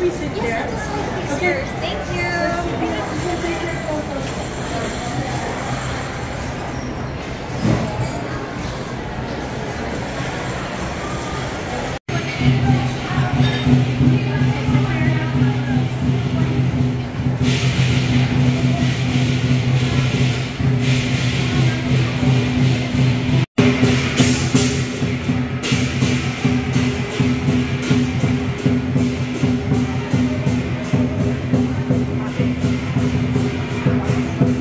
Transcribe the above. Can we sit there? Yes, okay. Thank you.